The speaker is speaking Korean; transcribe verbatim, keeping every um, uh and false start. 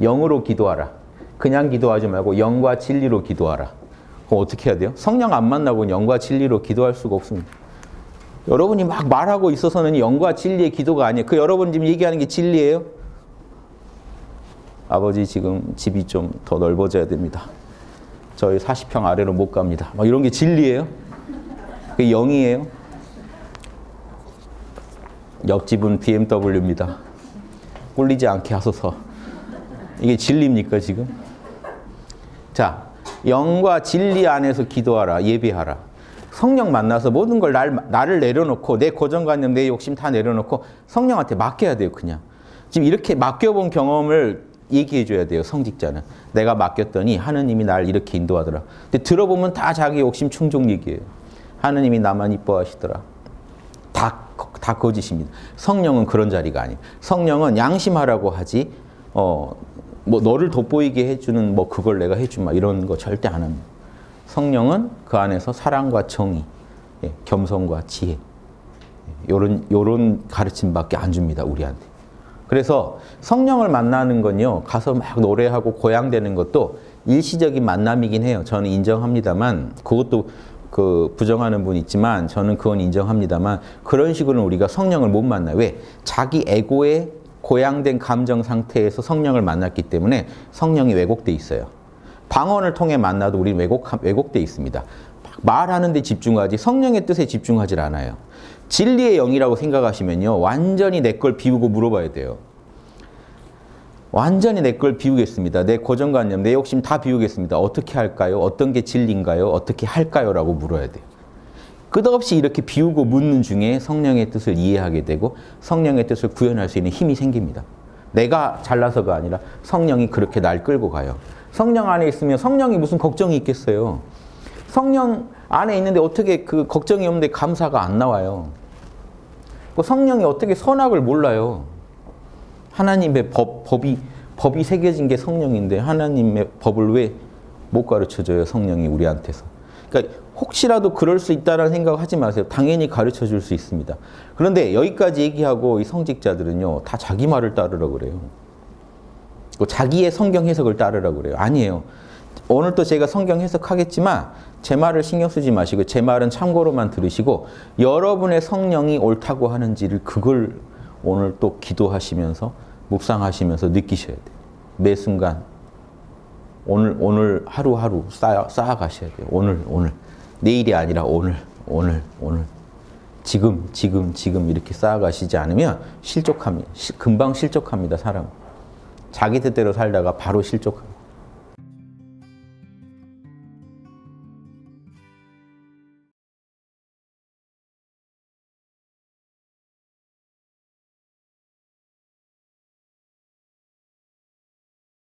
영으로 기도하라. 그냥 기도하지 말고 영과 진리로 기도하라. 그럼 어떻게 해야 돼요? 성령 안 만나고는 영과 진리로 기도할 수가 없습니다. 여러분이 막 말하고 있어서는 영과 진리의 기도가 아니에요. 그 여러분 지금 얘기하는 게 진리예요? 아버지 지금 집이 좀 더 넓어져야 됩니다. 저희 사십 평 아래로 못 갑니다. 막 이런 게 진리예요? 그게 영이에요? 옆집은 비엠더블유입니다. 꼴리지 않게 하소서. 이게 진리입니까 지금? 자, 영과 진리 안에서 기도하라, 예배하라. 성령 만나서 모든 걸 날, 나를 내려놓고 내 고정관념, 내 욕심 다 내려놓고 성령한테 맡겨야 돼요. 그냥 지금 이렇게 맡겨본 경험을 얘기해줘야 돼요. 성직자는 내가 맡겼더니 하느님이 날 이렇게 인도하더라. 근데 들어보면 다 자기 욕심 충족 얘기예요. 하느님이 나만 이뻐하시더라. 다, 다 거짓입니다. 성령은 그런 자리가 아니에요. 성령은 양심하라고 하지 어, 뭐 너를 돋보이게 해주는 뭐 그걸 내가 해주마 이런 거 절대 안 합니다. 성령은 그 안에서 사랑과 정의, 예, 겸손과 지혜 요런 요런 가르침밖에 안 줍니다, 우리한테. 그래서 성령을 만나는 건요, 가서 막 노래하고 고향되는 것도 일시적인 만남이긴 해요. 저는 인정합니다만, 그것도 그 부정하는 분 있지만 저는 그건 인정합니다만, 그런 식으로는 우리가 성령을 못 만나요. 왜? 자기 에고에 고양된 감정 상태에서 성령을 만났기 때문에 성령이 왜곡돼 있어요. 방언을 통해 만나도 우리는 왜곡, 왜곡돼 있습니다. 말하는 데 집중하지 성령의 뜻에 집중하질 않아요. 진리의 영이라고 생각하시면요, 완전히 내 걸 비우고 물어봐야 돼요. 완전히 내 걸 비우겠습니다. 내 고정관념, 내 욕심 다 비우겠습니다. 어떻게 할까요? 어떤 게 진리인가요? 어떻게 할까요? 라고 물어야 돼요. 끝없이 이렇게 비우고 묻는 중에 성령의 뜻을 이해하게 되고 성령의 뜻을 구현할 수 있는 힘이 생깁니다. 내가 잘나서가 아니라 성령이 그렇게 날 끌고 가요. 성령 안에 있으면 성령이 무슨 걱정이 있겠어요. 성령 안에 있는데 어떻게 그 걱정이 없는데 감사가 안 나와요. 성령이 어떻게 선악을 몰라요. 하나님의 법, 법이, 법이 새겨진 게 성령인데 하나님의 법을 왜 못 가르쳐줘요, 성령이 우리한테서. 그러니까 혹시라도 그럴 수 있다는 생각하지 마세요. 당연히 가르쳐줄 수 있습니다. 그런데 여기까지 얘기하고 이 성직자들은요, 다 자기 말을 따르라고 그래요. 자기의 성경 해석을 따르라고 그래요. 아니에요. 오늘 또 제가 성경 해석하겠지만 제 말을 신경 쓰지 마시고 제 말은 참고로만 들으시고 여러분의 성령이 옳다고 하는지를 그걸 오늘 또 기도하시면서 묵상하시면서 느끼셔야 돼요. 매 순간. 오늘, 오늘 하루하루 쌓아, 쌓아가셔야 돼요. 오늘, 오늘. 내일이 아니라 오늘, 오늘, 오늘. 지금, 지금, 지금 이렇게 쌓아가시지 않으면 실족합니다. 시, 금방 실족합니다, 사람. 자기 뜻대로 살다가 바로 실족합니다.